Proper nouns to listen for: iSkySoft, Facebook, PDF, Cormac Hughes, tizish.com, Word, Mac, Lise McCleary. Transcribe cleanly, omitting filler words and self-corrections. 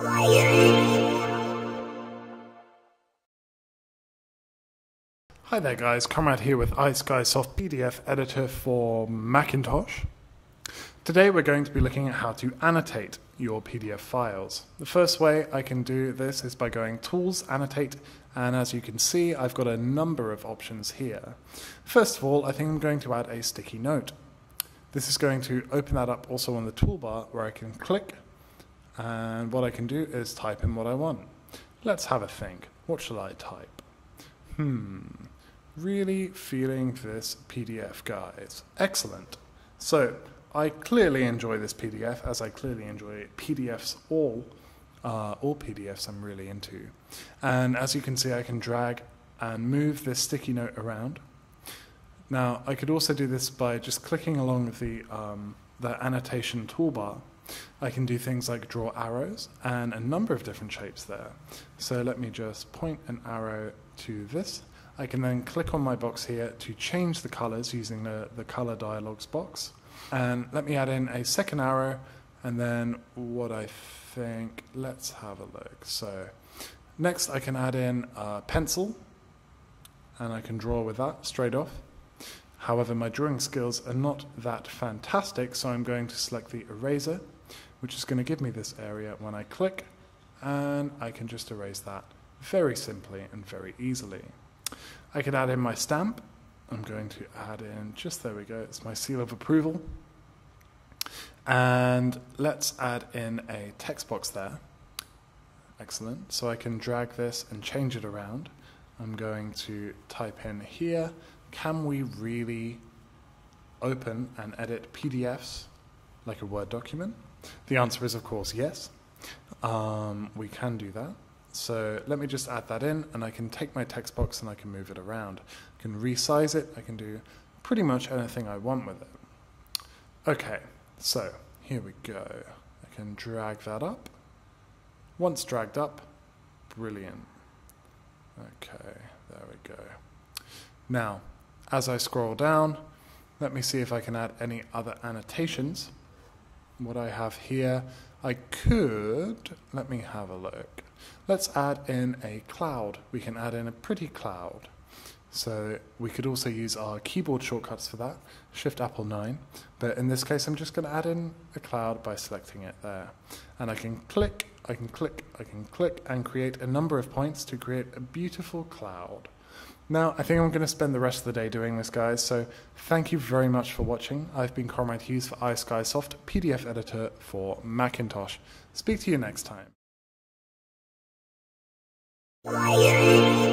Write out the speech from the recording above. Hi there guys, Cormac here with iSkySoft PDF editor for Macintosh. Today we're going to be looking at how to annotate your PDF files. The first way I can do this is by going Tools, Annotate, and as you can see I've got a number of options here. First of all, I think I'm going to add a sticky note. This is going to open that up also on the toolbar where I can click, and what I can do is type in what I want. Let's have a think. What shall I type? Really feeling this PDF, guys. Excellent. So I clearly enjoy this PDF, as I clearly enjoy PDFs all PDFs I'm really into. And as you can see, I can drag and move this sticky note around. Now, I could also do this by just clicking along the annotation toolbar. I can do things like draw arrows and a number of different shapes there. So let me just point an arrow to this. I can then click on my box here to change the colors using the color dialogs box. And let me add in a second arrow, and then what I think, let's have a look. So next I can add in a pencil, and I can draw with that straight off. However, my drawing skills are not that fantastic, so I'm going to select the eraser, which is going to give me this area when I click, and I can just erase that very simply and very easily. I can add in my stamp. I'm going to add in, just there we go, it's my seal of approval. And let's add in a text box there. Excellent. So I can drag this and change it around. I'm going to type in here, can we really open and edit PDFs like a Word document? The answer is, of course, yes. We can do that. So let me just add that in, and I can take my text box and I can move it around. I can resize it. I can do pretty much anything I want with it. Okay, so here we go. I can drag that up. Once dragged up, brilliant. Okay, there we go. Now, as I scroll down, let me see if I can add any other annotations. What I have here, I could, let me have a look. Let's add in a cloud. We can add in a pretty cloud. So we could also use our keyboard shortcuts for that, Shift Apple 9. But in this case, I'm just going to add in a cloud by selecting it there. And I can click, I can click, I can click, and create a number of points to create a beautiful cloud. Now, I think I'm going to spend the rest of the day doing this, guys, so thank you very much for watching. I've been Cormac Hughes for iSkySoft, PDF editor for Macintosh. Speak to you next time.